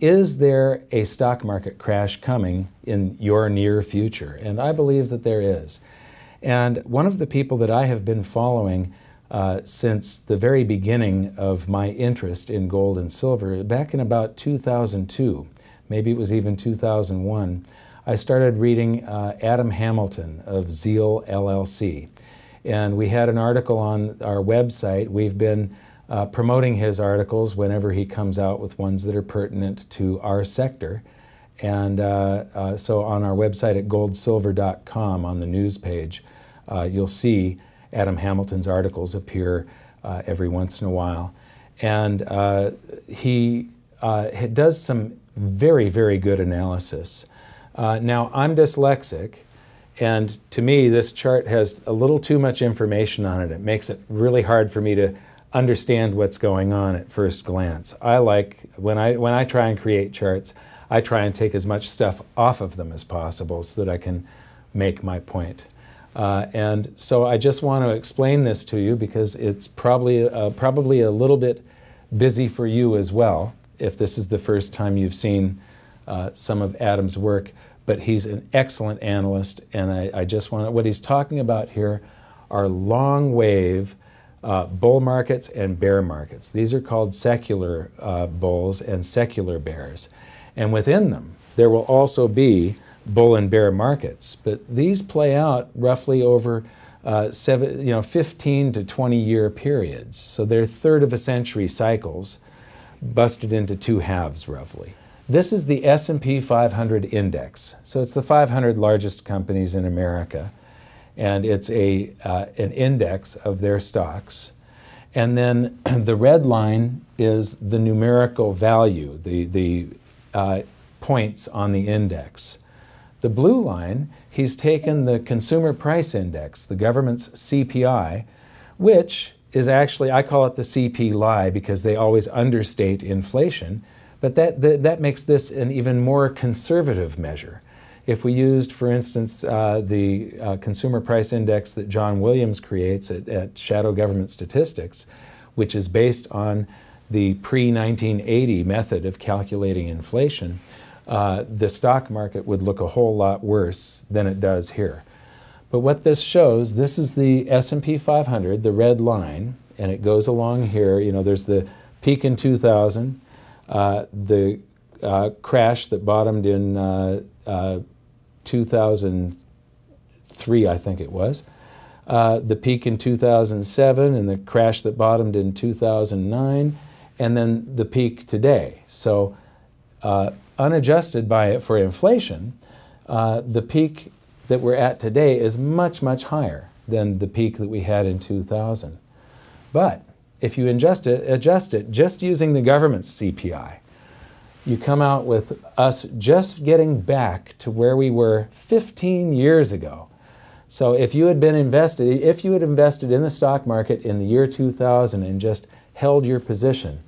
Is there a stock market crash coming in your near future? And I believe that there is. And one of the people that I have been following since the very beginning of my interest in gold and silver, back in about 2002, maybe it was even 2001, I started reading Adam Hamilton of Zeal LLC. And we had an article on our website. We've been promoting his articles whenever he comes out with ones that are pertinent to our sector. And so on our website at goldsilver.com on the news page, you'll see Adam Hamilton's articles appear every once in a while. And he does some very, very good analysis. Now, I'm dyslexic, and to me, this chart has a little too much information on it. It makes it really hard for me to understand what's going on at first glance. I like, when I try and create charts, I try and take as much stuff off of them as possible so that I can make my point. And so I just want to explain this to you because it's probably a little bit busy for you as well, if this is the first time you've seen some of Adam's work. But he's an excellent analyst, and I just want to, what he's talking about here are long wave bull markets and bear markets. These are called secular bulls and secular bears. And within them, there will also be bull and bear markets. But these play out roughly over 15 to 20-year periods. So they're third of a century cycles busted into two halves roughly. This is the S&P 500 index. So it's the 500 largest companies in America, and it's a, an index of their stocks. And then the red line is the numerical value, the points on the index. The blue line, he's taken the Consumer Price Index, the government's CPI, which is actually, I call it the CP lie because they always understate inflation. But that makes this an even more conservative measure. If we used, for instance, the Consumer Price Index that John Williams creates at Shadow Government Statistics, which is based on the pre-1980 method of calculating inflation, the stock market would look a whole lot worse than it does here. But what this shows, this is the S&P 500, the red line, and it goes along here. You know, there's the peak in 2000. The crash that bottomed in 2003, I think it was, the peak in 2007, and the crash that bottomed in 2009, and then the peak today. So unadjusted for inflation, the peak that we're at today is much, much higher than the peak that we had in 2000. But if you adjust it just using the government's CPI, you come out with us just getting back to where we were 15 years ago. So if you had been invested, if you had invested in the stock market in the year 2000 and just held your position,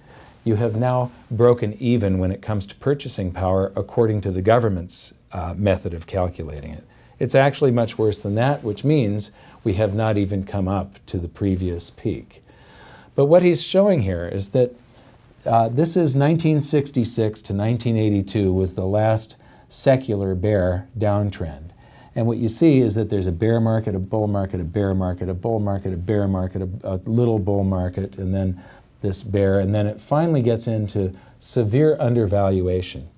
you have now broken even when it comes to purchasing power according to the government's method of calculating it. It's actually much worse than that, which means we have not even come up to the previous peak. But what he's showing here is that this is 1966 to 1982 was the last secular bear downtrend. And what you see is that there's a bear market, a bull market, a bear market, a bull market, a bear market, a little bull market, and then this bear. And then it finally gets into severe undervaluation.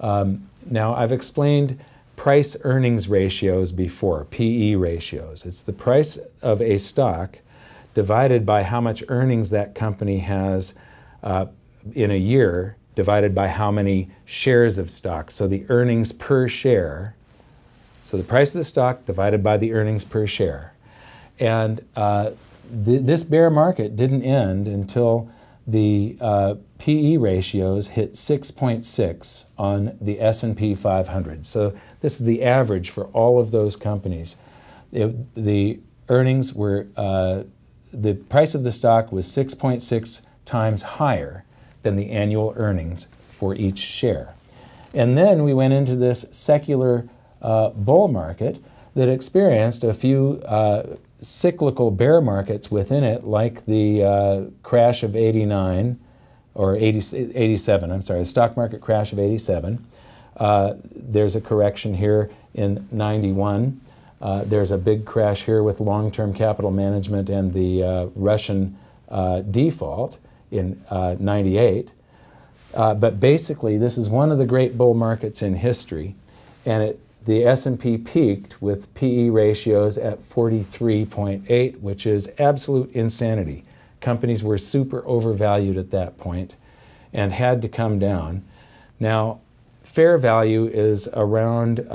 Now, I've explained price earnings ratios before, PE ratios. It's the price of a stock divided by how much earnings that company has in a year, divided by how many shares of stock. So the earnings per share, so the price of the stock divided by the earnings per share. And this bear market didn't end until the PE ratios hit 6.6 on the S&P 500. So this is the average for all of those companies. The earnings were the price of the stock was 6.6 times higher than the annual earnings for each share. And then we went into this secular bull market that experienced a few cyclical bear markets within it, like the crash of '89, or 87, I'm sorry, the stock market crash of 87. There's a correction here in 91. There's a big crash here with long-term capital management and the Russian default in 98. But basically, this is one of the great bull markets in history, and the S&P peaked with PE ratios at 43.8, which is absolute insanity. Companies were super overvalued at that point and had to come down. Now, fair value is around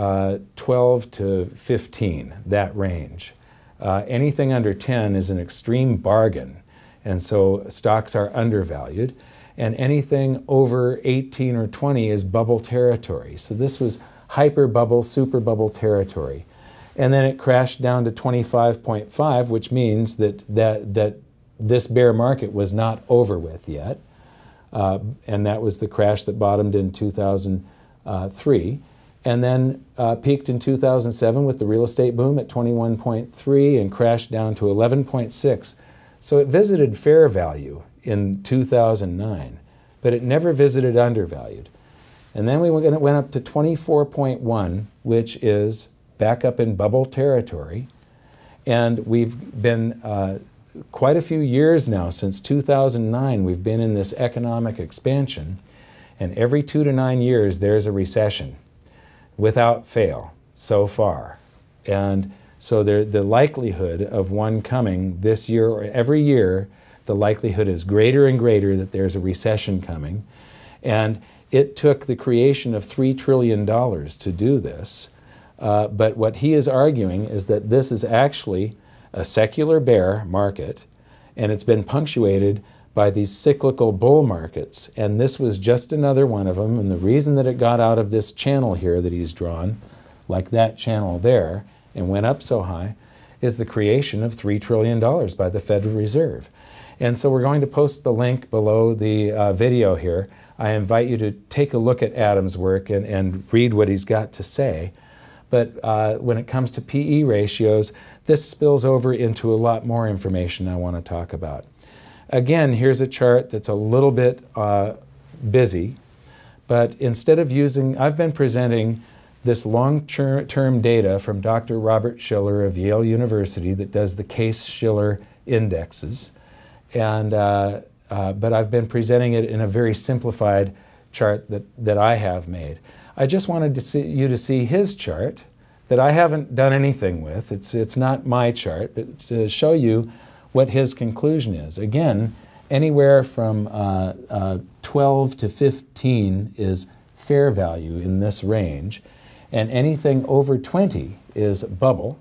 12 to 15, that range. Anything under 10 is an extreme bargain, and so stocks are undervalued. And anything over 18 or 20 is bubble territory. So this was hyper bubble, super bubble territory. And then it crashed down to 25.5, which means that this bear market was not over with yet. And that was the crash that bottomed in 2003. And then peaked in 2007 with the real estate boom at 21.3 and crashed down to 11.6. So it visited fair value in 2009, but it never visited undervalued. And then we went up to 24.1, which is back up in bubble territory. And we've been quite a few years now, since 2009, we've been in this economic expansion. And every 2 to 9 years, there's a recession without fail so far. And so the likelihood of one coming this year or every year, the likelihood is greater and greater that there's a recession coming. And it took the creation of $3 trillion to do this. But what he is arguing is that this is actually a secular bear market, and it's been punctuated by these cyclical bull markets. And this was just another one of them. And the reason that it got out of this channel here that he's drawn, like that channel there, and went up so high, is the creation of $3 trillion by the Federal Reserve. And so we're going to post the link below the video here. I invite you to take a look at Adam's work and read what he's got to say. But when it comes to PE ratios, this spills over into a lot more information I want to talk about. Again, here's a chart that's a little bit busy, but instead of using, I've been presenting this long-term data from Dr. Robert Shiller of Yale University that does the Case-Shiller indexes. And, but I've been presenting it in a very simplified chart that I have made. I just wanted you to see his chart that I haven't done anything with. It's not my chart, but to show you what his conclusion is. Again, anywhere from 12 to 15 is fair value in this range. And anything over 20 is bubble,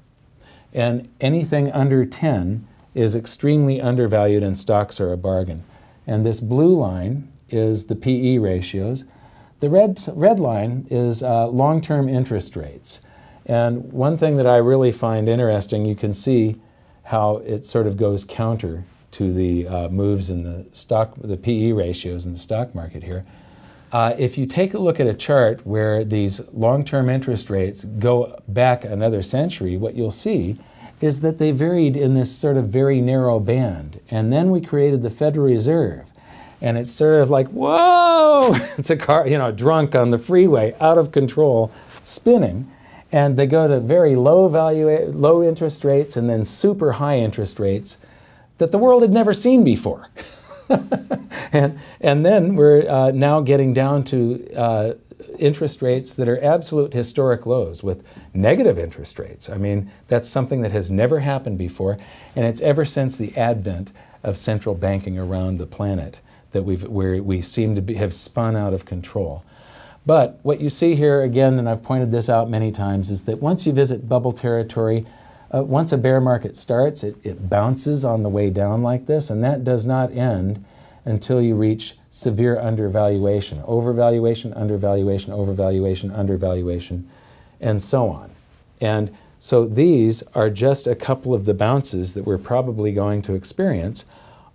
and anything under 10 is extremely undervalued and stocks are a bargain. And this blue line is the PE ratios. The red line is long-term interest rates. And one thing that I really find interesting, you can see how it sort of goes counter to the moves in the PE ratios in the stock market here. If you take a look at a chart where these long-term interest rates go back another century, what you'll see is that they varied in this sort of very narrow band. And then we created the Federal Reserve. And it's sort of like, whoa! It's a car, you know, drunk on the freeway, out of control, spinning. And they go to very low interest rates and then super high interest rates that the world had never seen before. And then we're now getting down to interest rates that are absolute historic lows with negative interest rates. I mean, that's something that has never happened before, and it's ever since the advent of central banking around the planet that we seem to have spun out of control. But what you see here again, and I've pointed this out many times, is that once you visit bubble territory, once a bear market starts, it bounces on the way down like this, and that does not end until you reach severe undervaluation, overvaluation, undervaluation, overvaluation, undervaluation, and so on. And so these are just a couple of the bounces that we're probably going to experience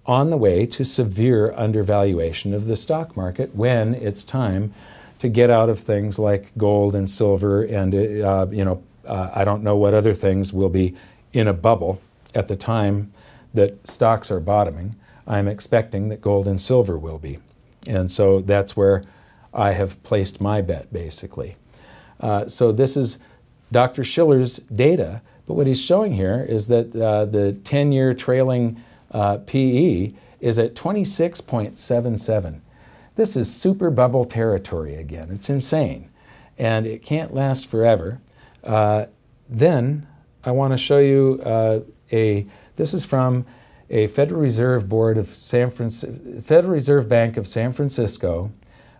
on the way to severe undervaluation of the stock market when it's time to get out of things like gold and silver and, you know, I don't know what other things will be in a bubble at the time that stocks are bottoming. I'm expecting that gold and silver will be. And so that's where I have placed my bet, basically. So this is Dr. Shiller's data, but what he's showing here is that the 10-year trailing PE is at 26.77. This is super bubble territory again. It's insane, and it can't last forever. Then I want to show you this is from a Federal Reserve Bank of San Francisco.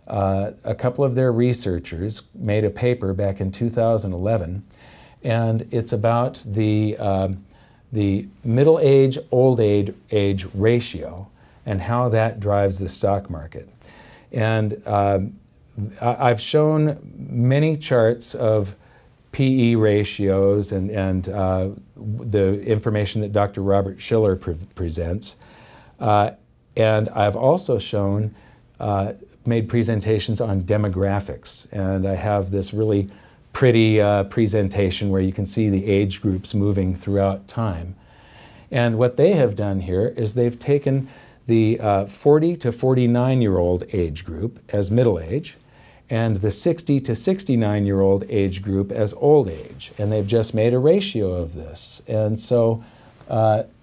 A couple of their researchers made a paper back in 2011, and it's about the middle age, old age ratio and how that drives the stock market. And I've shown many charts of PE ratios and the information that Dr. Robert Shiller presents. And I've also shown made presentations on demographics, and I have this really pretty presentation where you can see the age groups moving throughout time. And what they have done here is they've taken the 40 to 49-year-old age group as middle age, and the 60 to 69-year-old age group as old age, and they've just made a ratio of this. And so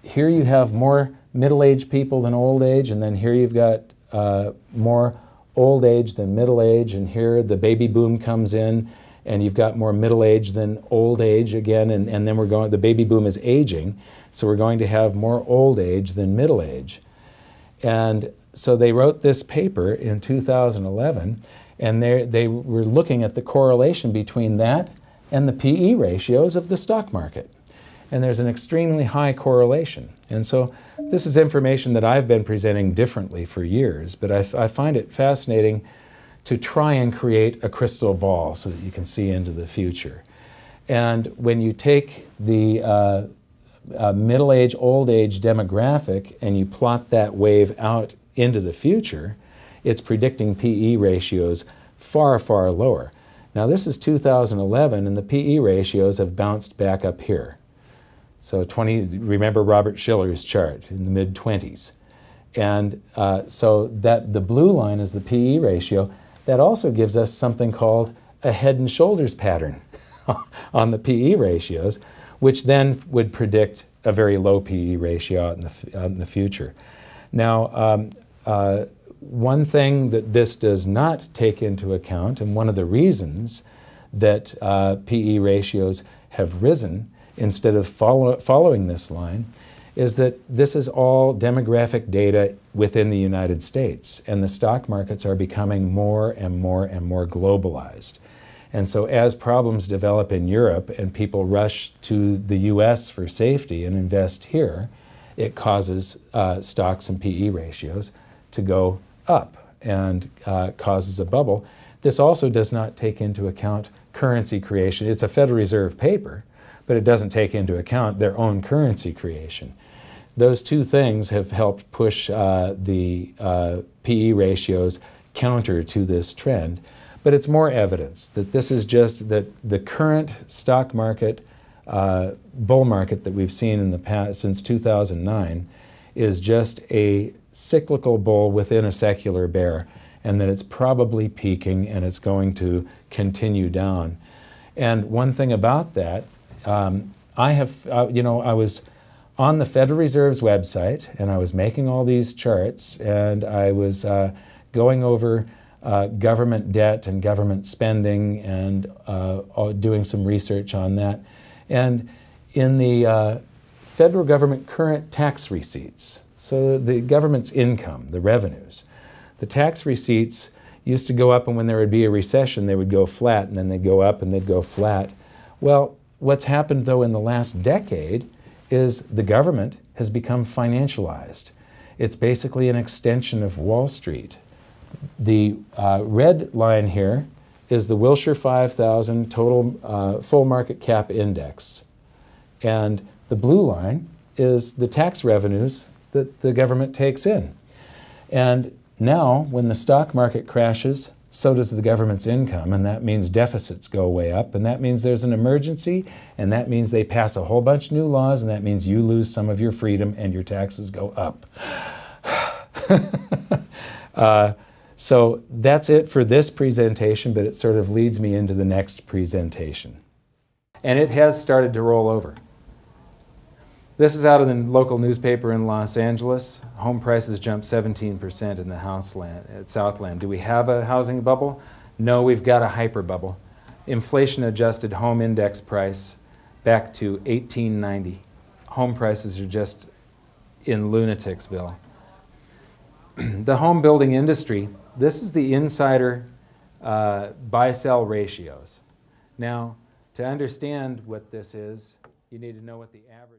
here you have more middle-aged people than old age, and then here you've got more old age than middle age, and here the baby boom comes in and you've got more middle age than old age again, and then the baby boom is aging, so we're going to have more old age than middle age. And so they wrote this paper in 2011, and they were looking at the correlation between that and the PE ratios of the stock market. And there's an extremely high correlation. And so this is information that I've been presenting differently for years, but I find it fascinating to try and create a crystal ball so that you can see into the future. And when you take the middle age, old age demographic and you plot that wave out into the future, it's predicting PE ratios far, far lower. Now this is 2011, and the PE ratios have bounced back up here. So remember Robert Shiller's chart in the mid-20s. And so that the blue line is the PE ratio. That also gives us something called a head and shoulders pattern on the PE ratios, which then would predict a very low PE ratio out in the future. Now, one thing that this does not take into account, and one of the reasons that PE ratios have risen instead of following this line, is that this is all demographic data within the United States, and the stock markets are becoming more and more and more globalized. And so as problems develop in Europe and people rush to the US for safety and invest here, it causes stocks and PE ratios to go up and causes a bubble. This also does not take into account currency creation. It's a Federal Reserve paper, but it doesn't take into account their own currency creation. Those two things have helped push the PE ratios counter to this trend, but it's more evidence that this is just that the current stock market, bull market that we've seen in the past since 2009, is just a cyclical bull within a secular bear, and that it's probably peaking and it's going to continue down. And one thing about that, I was on the Federal Reserve's website, and I was making all these charts, and I was going over government debt and government spending, and doing some research on that. And in the federal government current tax receipts, so the government's income, the revenues, the tax receipts used to go up, and when there would be a recession, they would go flat, and then they'd go up, and they'd go flat. Well, what's happened, though, in the last decade is the government has become financialized. It's basically an extension of Wall Street. The red line here is the Wilshire 5000 total full market cap index. And the blue line is the tax revenues that the government takes in. And now, when the stock market crashes, so does the government's income, and that means deficits go way up, and that means there's an emergency, and that means they pass a whole bunch of new laws, and that means you lose some of your freedom and your taxes go up. So that's it for this presentation, but it sort of leads me into the next presentation. And it has started to roll over. This is out of the local newspaper in Los Angeles. Home prices jumped 17% in the Southland. Do we have a housing bubble? No, we've got a hyper bubble. Inflation adjusted home index price back to 1890. Home prices are just in Lunaticsville. The home building industry, this is the insider buy-sell ratios. Now, to understand what this is, you need to know what the average